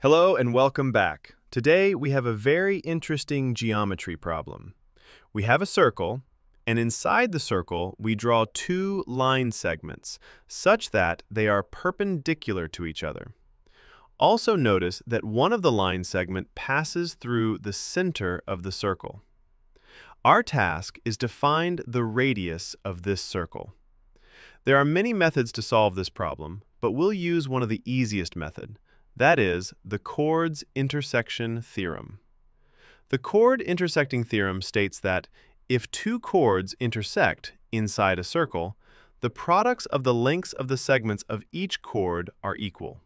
Hello and welcome back. Today we have a very interesting geometry problem. We have a circle, and inside the circle we draw two line segments such that they are perpendicular to each other. Also notice that one of the line segments passes through the center of the circle. Our task is to find the radius of this circle. There are many methods to solve this problem, but we'll use one of the easiest methods. That is the chords intersection theorem. The chord intersecting theorem states that if two chords intersect inside a circle, the products of the lengths of the segments of each chord are equal.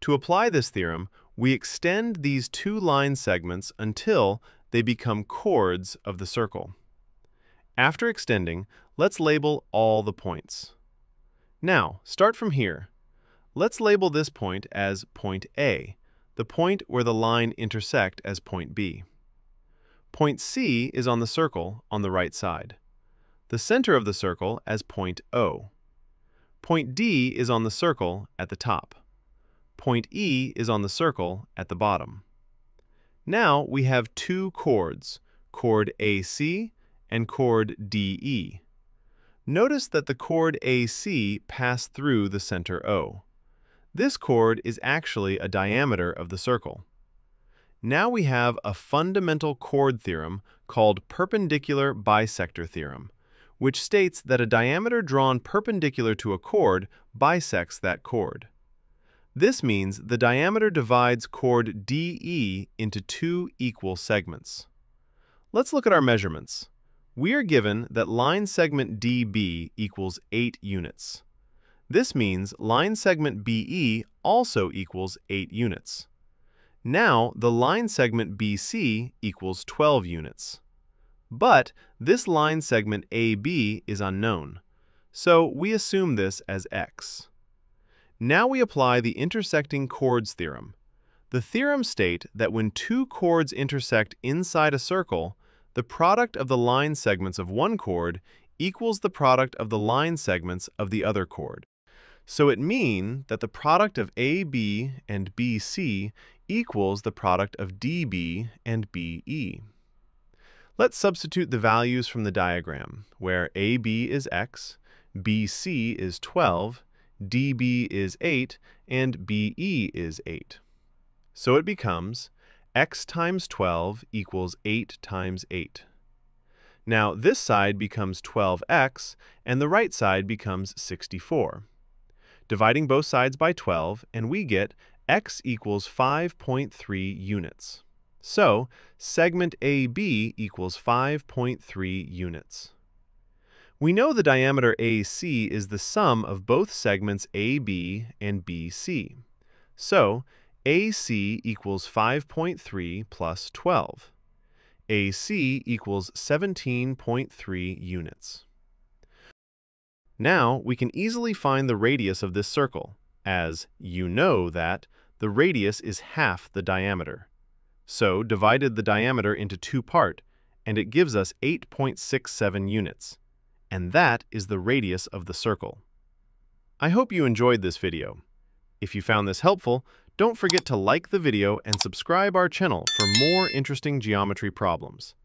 To apply this theorem, we extend these two line segments until they become chords of the circle. After extending, let's label all the points. Now, start from here. Let's label this point as point A, the point where the line intersects as point B. Point C is on the circle on the right side. The center of the circle as point O. Point D is on the circle at the top. Point E is on the circle at the bottom. Now we have two chords, chord AC and chord DE. Notice that the chord AC passed through the center O. This chord is actually a diameter of the circle. Now we have a fundamental chord theorem called Perpendicular Bisector Theorem, which states that a diameter drawn perpendicular to a chord bisects that chord. This means the diameter divides chord DE into two equal segments. Let's look at our measurements. We are given that line segment DB equals 8 units. This means line segment BE also equals 8 units. Now the line segment BC equals 12 units. But this line segment AB is unknown, so we assume this as X. Now we apply the intersecting chords theorem. The theorem states that when two chords intersect inside a circle, the product of the line segments of one chord equals the product of the line segments of the other chord. So it means that the product of AB and BC equals the product of DB and BE. Let's substitute the values from the diagram, where AB is X, BC is 12, DB is 8, and BE is 8. So it becomes X times 12 equals 8 times 8. Now this side becomes 12x, and the right side becomes 64. Dividing both sides by 12, and we get X equals 5.3 units. So, segment AB equals 5.3 units. We know the diameter AC is the sum of both segments AB and BC. So, AC equals 5.3 plus 12. AC equals 17.3 units. Now we can easily find the radius of this circle, as you know that the radius is half the diameter. So divided the diameter into two parts, and it gives us 8.67 units. And that is the radius of the circle. I hope you enjoyed this video. If you found this helpful, don't forget to like the video and subscribe our channel for more interesting geometry problems.